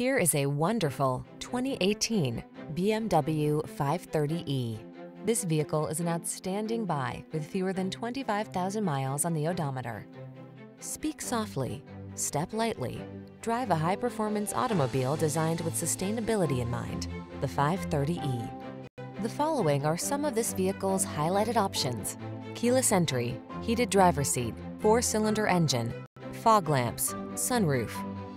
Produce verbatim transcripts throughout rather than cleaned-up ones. Here is a wonderful twenty eighteen B M W five thirty e. This vehicle is an outstanding buy with fewer than twenty-five thousand miles on the odometer. Speak softly, step lightly, drive a high-performance automobile designed with sustainability in mind, the five thirty e. The following are some of this vehicle's highlighted options: keyless entry, heated driver seat, four-cylinder engine, fog lamps, sunroof,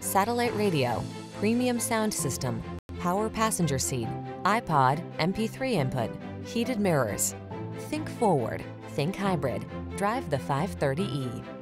satellite radio, premium sound system, power passenger seat, iPod, M P three input, heated mirrors. Think forward, think hybrid. Drive the five thirty e.